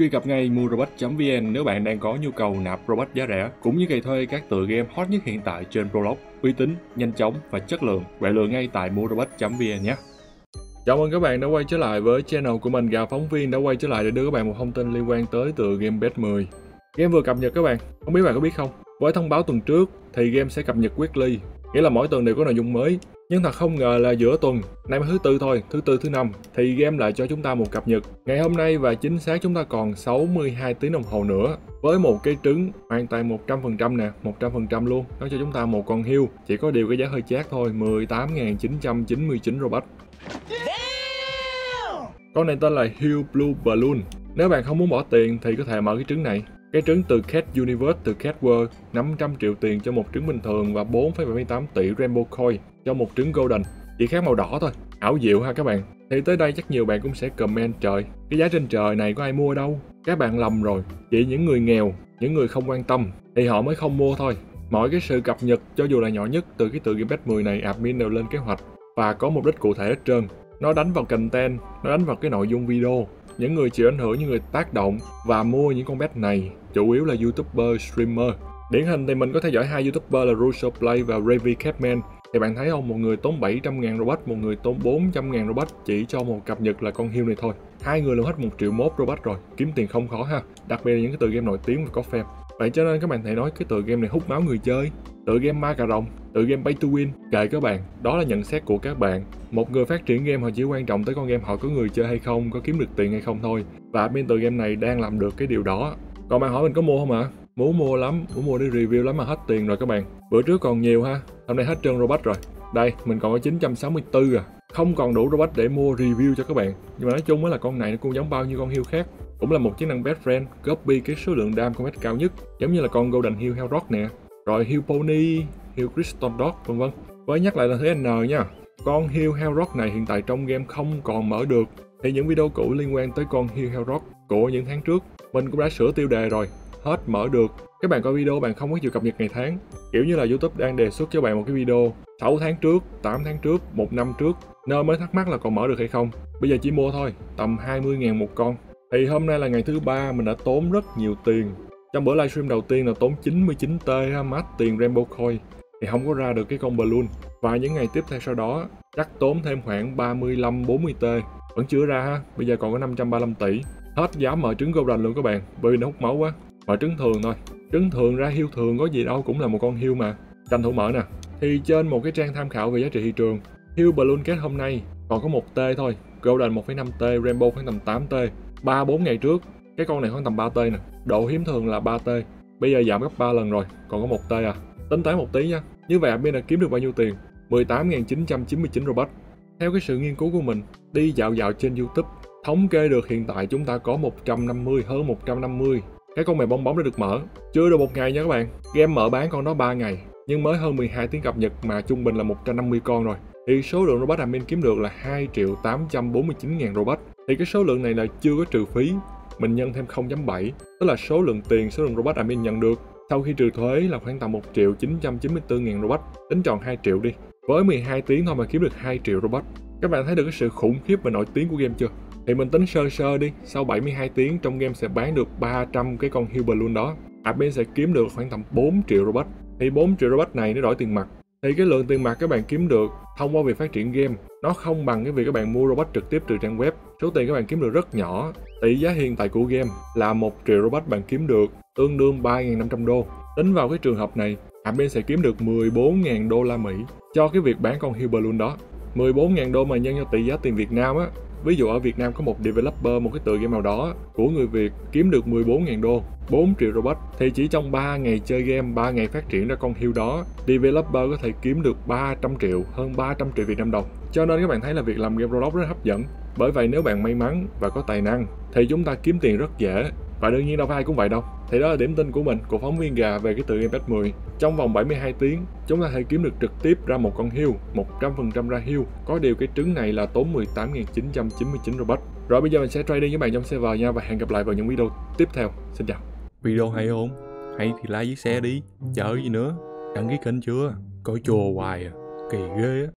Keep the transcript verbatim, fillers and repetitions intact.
truy cập ngay mubet chấm vn nếu bạn đang có nhu cầu nạp Robux giá rẻ, cũng như cày thuê các tựa game hot nhất hiện tại trên Roblox, uy tín, nhanh chóng và chất lượng. Bạn lựa ngay tại mubet chấm vn nhé. Chào mừng các bạn đã quay trở lại với channel của mình. Gà phóng viên đã quay trở lại để đưa các bạn một thông tin liên quan tới tựa game Pet mười. Game vừa cập nhật các bạn, không biết bạn có biết không? Với thông báo tuần trước thì game sẽ cập nhật weekly, nghĩa là mỗi tuần đều có nội dung mới. Nhưng thật không ngờ là giữa tuần, nay mới thứ tư thôi, thứ tư thứ năm thì game lại cho chúng ta một cập nhật. Ngày hôm nay và chính xác chúng ta còn sáu mươi hai tiếng đồng hồ nữa. Với một cái trứng hoàn toàn một trăm phần trăm nè, một trăm phần trăm luôn. Nó cho chúng ta một con hươu, chỉ có điều cái giá hơi chát thôi, mười tám nghìn chín trăm chín mươi chín Robux. Con này tên là Huge Blue Balloon. Nếu bạn không muốn bỏ tiền thì có thể mở cái trứng này. Cái trứng từ Cat Universe, từ Cat World, năm trăm triệu tiền cho một trứng bình thường và bốn phẩy bảy mươi tám tỷ Rainbow Coin cho một trứng Golden. Chỉ khác màu đỏ thôi, ảo diệu ha các bạn. Thì tới đây chắc nhiều bạn cũng sẽ comment trời, cái giá trên trời này có ai mua đâu. Các bạn lầm rồi, chỉ những người nghèo, những người không quan tâm thì họ mới không mua thôi. Mọi cái sự cập nhật cho dù là nhỏ nhất từ cái tựa game Pet mười này, admin đều lên kế hoạch và có mục đích cụ thể hết trơn. Nó đánh vào content, nó đánh vào cái nội dung video. Những người chịu ảnh hưởng, những người tác động và mua những con pet này chủ yếu là YouTuber, streamer. Điển hình thì mình có theo dõi hai YouTuber là RussoPlay và RavieCatman. Thì bạn thấy không, một người tốn bảy trăm nghìn Robux, một người tốn bốn trăm nghìn Robux chỉ cho một cập nhật là con hươu này thôi. Hai người lượm hết một triệu mốt Robux rồi, kiếm tiền không khó ha. Đặc biệt là những cái tựa game nổi tiếng và có fan. Vậy cho nên các bạn thể nói cái tựa game này hút máu người chơi, tựa game ma cà rồng, tựa game pay to win. Kệ các bạn, đó là nhận xét của các bạn. Một người phát triển game họ chỉ quan trọng tới con game họ có người chơi hay không, có kiếm được tiền hay không thôi. Và bên tựa game này đang làm được cái điều đó. Còn bạn hỏi mình có mua không ạ? À? Muốn mua lắm, muốn mua để review lắm mà hết tiền rồi các bạn. Bữa trước còn nhiều ha, hôm nay hết trơn Robux rồi. Đây, mình còn có chín trăm sáu mươi tư à. Không còn đủ Robux để mua review cho các bạn. Nhưng mà nói chung là con này nó cũng giống bao nhiêu con hươu khác. Cũng là một chức năng pet friend, copy cái số lượng dam con pet cao nhất. Giống như là con Golden Hươu Hell Rock nè. Rồi hươu Pony, hươu Crystal Dog vân vân. Với nhắc lại là thế N nha. Con hươu Hell Rock này hiện tại trong game không còn mở được. Thì những video cũ liên quan tới con hươu Hell Rock của những tháng trước mình cũng đã sửa tiêu đề rồi, hết mở được. Các bạn coi video bạn không có chịu cập nhật ngày tháng. Kiểu như là YouTube đang đề xuất cho bạn một cái video sáu tháng trước, tám tháng trước, một năm trước. Nên mới thắc mắc là còn mở được hay không. Bây giờ chỉ mua thôi, tầm hai mươi nghìn một con. Thì hôm nay là ngày thứ ba, mình đã tốn rất nhiều tiền. Trong bữa livestream đầu tiên là tốn chín mươi chín tê mát tiền Rainbow Coin. Thì không có ra được cái con balloon. Và những ngày tiếp theo sau đó chắc tốn thêm khoảng ba mươi lăm bốn mươi tê. Vẫn chưa ra ha, bây giờ còn có năm trăm ba mươi lăm tỷ. Hết dám mở trứng Golden luôn các bạn, bởi vì nó hút máu quá. Mở trứng thường thôi, trứng thường ra hươu thường có gì đâu, cũng là một con hươu mà. Tranh thủ mở nè. Thì trên một cái trang tham khảo về giá trị thị trường, hươu Balloon Cat hôm nay còn có một tê thôi, Golden một phẩy năm tê, Rainbow khoảng tầm tám tê. ba bốn ngày trước cái con này khoảng tầm ba tê nè, độ hiếm thường là ba tê, bây giờ giảm gấp ba lần rồi, còn có một tê à. Tính toán một tí nha. Như vậy admin đã kiếm được bao nhiêu tiền? mười tám nghìn chín trăm chín mươi chín Robux. Theo cái sự nghiên cứu của mình, đi dạo dạo trên YouTube, thống kê được hiện tại chúng ta có một trăm năm mươi, hơn một trăm năm mươi cái con mèo bong bóng đã được mở. Chưa được một ngày nha các bạn. Game mở bán con đó ba ngày, nhưng mới hơn mười hai tiếng cập nhật mà trung bình là một trăm năm mươi con rồi. Thì số lượng Robux admin kiếm được là hai triệu tám trăm bốn mươi chín nghìn Robux. Thì cái số lượng này là chưa có trừ phí, mình nhân thêm không phẩy bảy, tức là số lượng tiền, số lượng Robux admin nhận được sau khi trừ thuế là khoảng tầm một triệu chín trăm chín mươi tư nghìn Robux. Tính tròn hai triệu đi. Với mười hai tiếng thôi mà kiếm được hai triệu Robux. Các bạn thấy được cái sự khủng khiếp và nổi tiếng của game chưa? Thì mình tính sơ sơ đi, sau bảy mươi hai tiếng trong game sẽ bán được ba trăm cái con hươu balloon đó. Admin sẽ kiếm được khoảng tầm bốn triệu Robux. Thì bốn triệu Robux này nó đổi tiền mặt. Thì cái lượng tiền mặt các bạn kiếm được thông qua việc phát triển game, nó không bằng cái việc các bạn mua Robux trực tiếp từ trang web. Số tiền các bạn kiếm được rất nhỏ. Tỷ giá hiện tại của game là một triệu Robux bạn kiếm được, tương đương ba nghìn năm trăm đô. Tính vào cái trường hợp này, admin sẽ kiếm được mười bốn nghìn đô la Mỹ cho cái việc bán con hươu balloon đó. mười bốn nghìn đô mà nhân cho tỷ giá tiền Việt Nam á. Ví dụ ở Việt Nam có một developer, một cái tựa game nào đó của người Việt kiếm được mười bốn nghìn đô, bốn triệu Robux. Thì chỉ trong ba ngày chơi game, ba ngày phát triển ra con hươu đó, developer có thể kiếm được ba trăm triệu, hơn ba trăm triệu Việt Nam đồng. Cho nên các bạn thấy là việc làm game Roblox rất hấp dẫn. Bởi vậy nếu bạn may mắn và có tài năng thì chúng ta kiếm tiền rất dễ. Và đương nhiên đâu phải ai cũng vậy đâu. Thì đó là điểm tin của mình, của phóng viên gà về cái tựa game Pet mười. Trong vòng bảy mươi hai tiếng, chúng ta thể kiếm được trực tiếp ra một con hươu, một trăm phần trăm ra hươu. Có điều cái trứng này là tốn mười tám nghìn chín trăm chín mươi chín Robux. Rồi bây giờ mình sẽ trading với bạn trong server nha, và hẹn gặp lại vào những video tiếp theo. Xin chào. Video hay không? Hay thì like với share đi. Chờ gì nữa? Đăng ký kênh chưa? Coi chùa hoài à. Kỳ ghê á.